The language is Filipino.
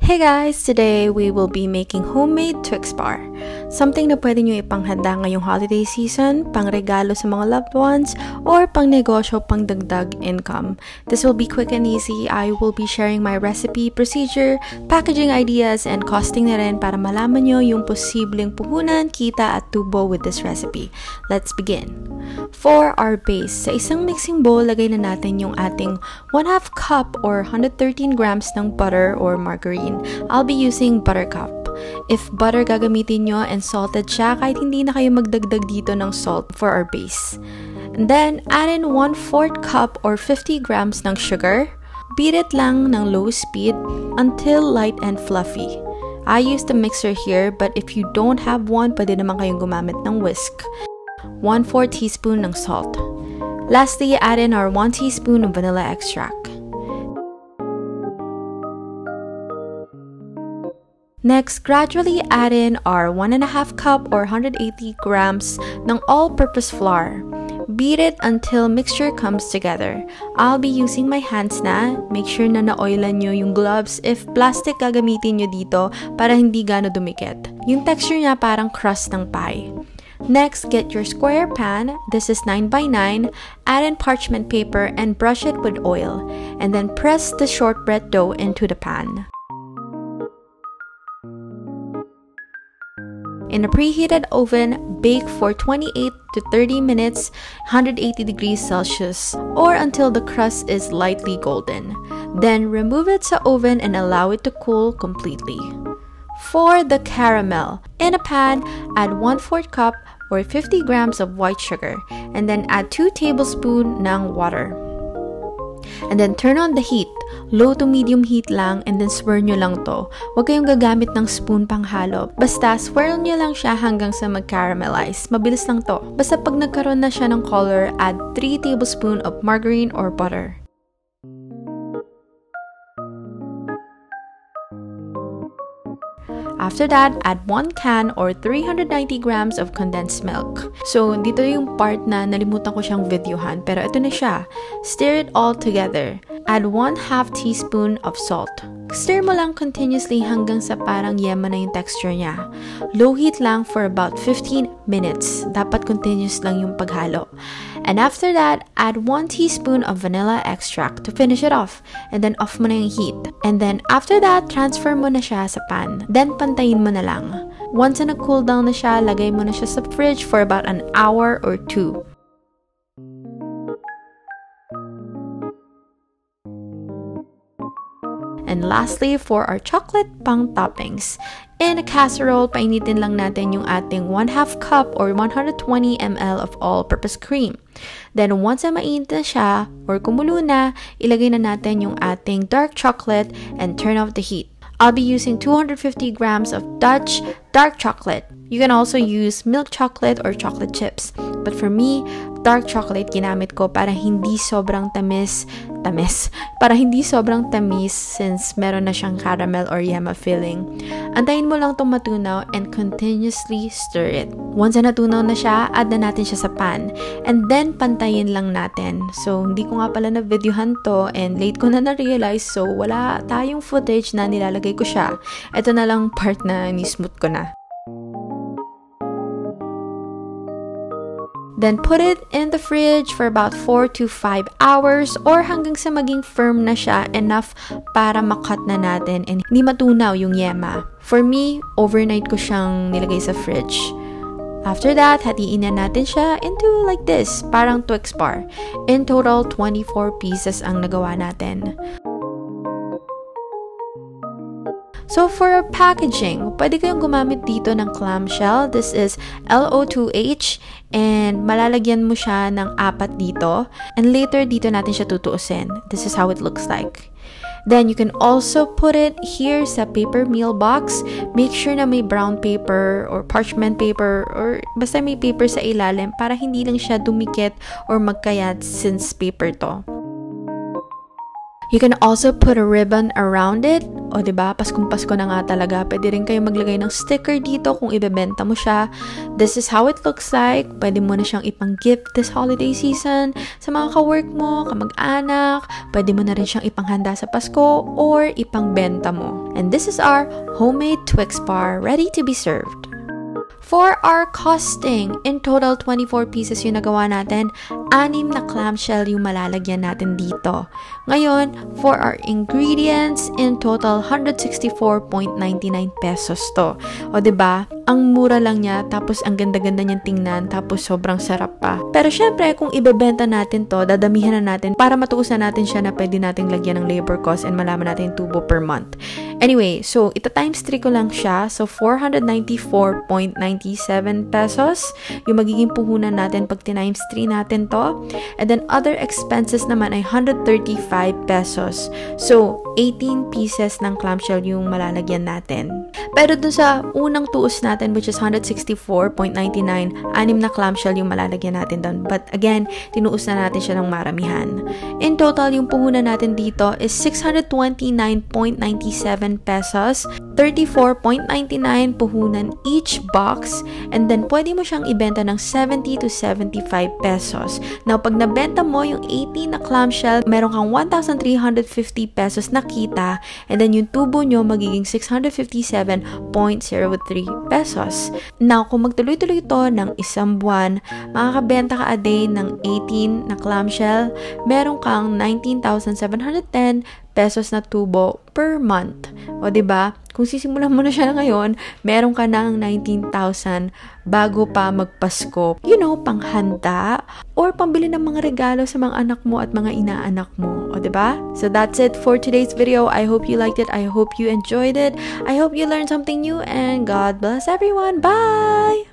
Hey guys! Today we will be making homemade Twix bar. Something na pwede nyo ipanghanda ngayong holiday season, pangregalo sa mga loved ones, or pangnegosyo pangdagdag income. This will be quick and easy. I will be sharing my recipe, procedure, packaging ideas, and costing na rin para malaman nyo yung posibleng puhunan, kita at tubo with this recipe. Let's begin! For our base, sa isang mixing bowl, lagay na natin yung ating 1/2 cup or 113 grams ng butter or margarine. I'll be using buttercup. If butter gagamitin nyo and salted siya, kahit hindi na kayo magdagdag dito ng salt for our base. And then, add in 1/4 cup or 50 grams ng sugar. Beat it lang ng low speed until light and fluffy. I used the mixer here, but if you don't have one, pwede naman kayong gumamit ng whisk. 1/4 teaspoon ng salt. Lastly, add in our 1 teaspoon of vanilla extract. Next, gradually add in our 1 1/2 cup or 180 grams ng all-purpose flour. Beat it until mixture comes together. I'll be using my hands na. Make sure na na-oilan nyo yung gloves if plastic gagamitin nyo dito para hindi gano dumikit. Yung texture niya parang crust ng pie. Next, get your square pan, this is 9x9, add in parchment paper and brush it with oil, and then press the shortbread dough into the pan. In a preheated oven, bake for 28 to 30 minutes, 180 degrees Celsius, or until the crust is lightly golden. Then remove it sa oven and allow it to cool completely. For the caramel, in a pan, add 1/4 cup or 50 grams of white sugar, and then add 2 tablespoons ng water. And then turn on the heat, low to medium heat lang, and then swirl nyo lang to. Huwag kayong gagamit ng spoon panghalo. Basta swirl nyo lang siya hanggang sa mag-caramelize. Mabilis lang to. Basta pag nagkaroon na siya ng color, add 3 tablespoons of margarine or butter. After that, add 1 can or 390 grams of condensed milk. So, dito yung part na nalimutan ko siyang videohan, pero ito na siya. Stir it all together. Add 1/2 teaspoon of salt. Stir mo lang continuously hanggang sa parang yema na yung texture niya. Low heat lang for about 15 minutes. Dapat continuous lang yung paghalo. And after that, add 1 teaspoon of vanilla extract to finish it off. And then off mo na yung heat. And then after that, transfer mo na siya sa pan. Then pantayin mo na lang. Once na nag-cool down na siya, lagay mo na siya sa fridge for about an hour or 2. And lastly, for our chocolate pang toppings. In a casserole, painitin lang natin yung ating 1/2 cup or 120 ml of all-purpose cream. Then, once na mainit na siya or kumulo na, ilagay na natin yung ating dark chocolate and turn off the heat. I'll be using 250 grams of Dutch dark chocolate. You can also use milk chocolate or chocolate chips. But for me, dark chocolate ginamit ko para hindi sobrang tamis. Para hindi sobrang tamis since meron na siyang caramel or yema filling. Antayin mo lang itong matunaw and continuously stir it. Once na natunaw na siya, add na natin siya sa pan. And then, pantayin lang natin. So, hindi ko nga pala na-videohan to and late ko na na-realize. So, wala tayong footage na nilalagay ko siya. Ito na lang part na ni-smooth ko na. Then put it in the fridge for about 4 to 5 hours or hanggang sa maging firm na siya enough para makat na natin and hindi matunaw yung yema. For me, overnight ko siyang nilagay sa fridge. After that, hatiin na natin siya into like this, parang Twix bar. In total, 24 pieces ang nagawa natin. So for our packaging, pwede kayong gumamit dito ng clamshell. This is LO2H and malalagyan mo siya ng 4 dito and later dito natin siya tutuusin. This is how it looks like. Then you can also put it here sa paper meal box. Make sure na may brown paper or parchment paper or basta may paper sa ilalim para hindi lang siya dumikit or magkayat since paper to. You can also put a ribbon around it. O diba, paskumpasko na nga talaga. Pwede rin kayo maglagay ng sticker dito kung ibebenta mo siya. This is how it looks like. Pwede mo na siyang ipang-gift this holiday season sa mga ka-work mo, kamag-anak. Pwede mo na rin siyang ipanghanda sa Pasko or ipangbenta mo. And this is our homemade Twix bar ready to be served. For our costing, in total 24 pieces yung nagawa natin, 6 na clamshell yung malalagyan natin dito. Ngayon, for our ingredients, in total 164.99 pesos to. O diba, ang mura lang niya, tapos ang ganda-ganda niyang tingnan, tapos sobrang sarap pa. Pero syempre, kung ibebenta natin to, dadamihan na natin para matuusan natin siya na pwede nating lagyan ng labor cost and malaman natin tubo per month. Anyway, so ita times 3 ko lang siya. So 494.97 pesos yung magiging puhunan natin pag times 3 natin to. And then other expenses naman ay 135 pesos. So 18 pieces ng clamshell yung malalagyan natin. Pero dun sa unang tuos natin, which is 164.99, 6 na clamshell yung malalagyan natin doon. But again, tinuos na natin siya ng maramihan. In total, yung puhunan natin dito is 629.97 pesos, 34.99 puhunan each box, and then pwede mo siyang ibenta ng 70 to 75 pesos. Now, pag nabenta mo yung 18 na clamshell, meron kang 1,350 pesos na kita, and then yung tubo nyo magiging 657.03 pesos. Now, kung magtuloy-tuloy ito ng isang buwan, makakabenta ka a day ng 18 na clamshell, meron kang 19,710 pesos na tubo per month. O diba? Kung sisimulan mo na siya ngayon, meron ka ng 19,000 bago pa magpasko. You know, panghanda or pambili ng mga regalo sa mga anak mo at mga inaanak mo. O diba? So that's it for today's video. I hope you liked it. I hope you enjoyed it. I hope you learned something new, and God bless everyone. Bye!